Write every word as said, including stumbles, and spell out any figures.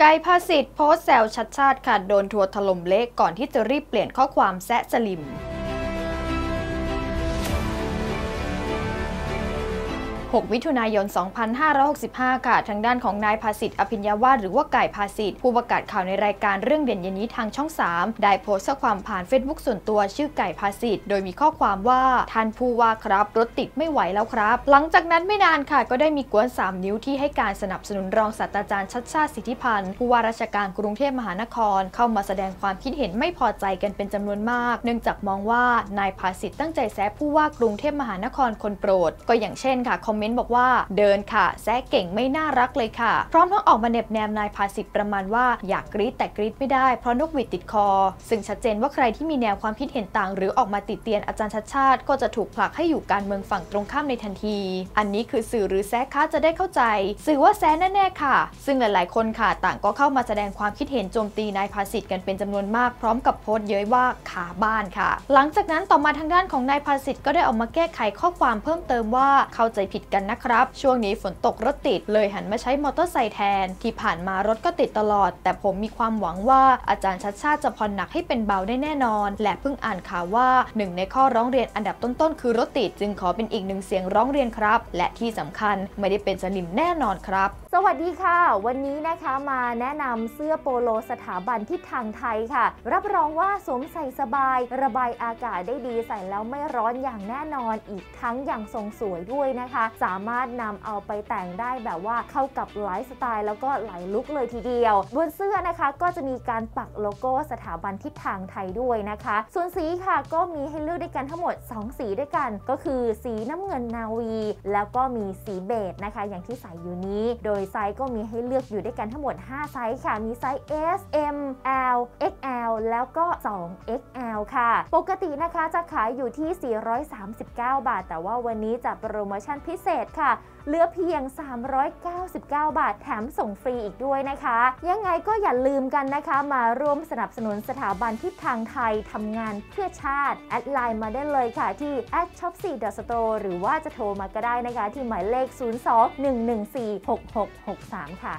ไกด์ภาสิทธิ์โพสต์แซวชัดชาติค่ะโดนทัวร์ถล่มเละก่อนที่จะรีบเปลี่ยนข้อความแซะสลิมหกมิถุนายนสองพันห้าร้อยหกสิบห้าค่ะทางด้านของนายภาสิทธิ์อภิญญาวาสหรือว่าไก่ภาสิทธิ์ผู้ประกาศข่าวในรายการเรื่องเด่นเย็นนี้ทางช่องสามได้โพสต์ข้อความผ่าน เฟซบุ๊ก ส่วนตัวชื่อไก่ภาสิทธิ์โดยมีข้อความว่าท่านผู้ว่าครับรถติดไม่ไหวแล้วครับหลังจากนั้นไม่นานค่ะก็ได้มีกวนสามนิ้วที่ให้การสนับสนุนรองศาสตราจารย์ชัชชาติสิทธิพันธ์ผู้ว่าราชการกรุงเทพมหานครเข้ามาแสดงความคิดเห็นไม่พอใจกันเป็นจำนวนมากเนื่องจากมองว่านายภาสิทธิ์ตั้งใจแซะผู้ว่ากรุงเทพมหานครคนโปรดก็อย่างเช่นค่ะคอมเมนต์บอกว่าเดินค่ะแซะเก่งไม่น่ารักเลยค่ะพร้อมทั้งออกมาเน็บแนมนายภาสิทธิ์ประมาณว่าอยากกรี๊ดแต่กรี๊ดไม่ได้เพราะนกหวีดติดคอซึ่งชัดเจนว่าใครที่มีแนวความคิดเห็นต่างหรือออกมาติดเตียนอาจารย์ชัชชาติก็จะถูกผลักให้อยู่การเมืองฝั่งตรงข้ามในทันทีอันนี้คือสื่อหรือแซะคะจะได้เข้าใจสื่อว่าแซะแน่ๆค่ะซึ่งหลายๆคนค่ะต่างก็เข้ามาแสดงความคิดเห็นโจมตีนายภาสิทธิ์กันเป็นจำนวนมากพร้อมกับโพสต์เย้ยว่าขาบ้านค่ะหลังจากนั้นต่อมาทางด้านของนายภาสิทธิ์ก็ได้ออกมาแก้ไขข้อความเพิ่มเติมว่าเข้าใจผิดกันนะครับช่วงนี้ฝนตกรถติดเลยหันมาใช้มอเตอร์ไซค์แทนที่ผ่านมารถก็ติดตลอดแต่ผมมีความหวังว่าอาจารย์ชัชชาติจะผ่อนหนักให้เป็นเบาได้แน่นอนและเพิ่งอ่านข่าวว่าหนึ่งในข้อร้องเรียนอันดับต้นๆคือรถติดจึงขอเป็นอีกหนึ่งเสียงร้องเรียนครับและที่สำคัญไม่ได้เป็นสลิมแน่นอนครับสวัสดีค่ะวันนี้นะคะมาแนะนำเสื้อโปโลสถาบันทิศทางไทยค่ะรับรองว่าสวมใส่สบายระบายอากาศได้ดีใส่แล้วไม่ร้อนอย่างแน่นอนอีกทั้งอย่างทรงสวยด้วยนะคะสามารถนำเอาไปแต่งได้แบบว่าเข้ากับหลายสไตล์แล้วก็หลายลุคเลยทีเดียวบนเสื้อนะคะก็จะมีการปักโลโก้สถาบันทิศทางไทยด้วยนะคะส่วนสีค่ะก็มีให้เลือกด้วยกันทั้งหมดสองสีด้วยกันก็คือสีน้ำเงินนาวีแล้วก็มีสีเบจนะคะอย่างที่ใส่อยู่นี้โดยไซส์ก็มีให้เลือกอยู่ด้วยกันทั้งหมดห้าไซส์ค่ะมีไซส์ เอส เอ็ม แอล เอ็กซ์ แอล แล้วก็ สอง เอ็กซ์ แอล ค่ะปกตินะคะจะขายอยู่ที่สี่ร้อยสามสิบเก้าบาทแต่ว่าวันนี้จะโปรโมชั่นพิเศษค่ะเหลือเพียงสามร้อยเก้าสิบเก้าบาทแถมส่งฟรีอีกด้วยนะคะยังไงก็อย่าลืมกันนะคะมาร่วมสนับสนุนสถาบันทิศทางไทยทำงานเพื่อชาติแอดไลน์มาได้เลยค่ะที่ แอดช็อปโฟร์ ดอท สโตร์ หรือว่าจะโทรมาก็ได้นะคะที่หมายเลข ศูนย์ สอง หนึ่ง หนึ่ง สี่ หก หก หก สาม ค่ะ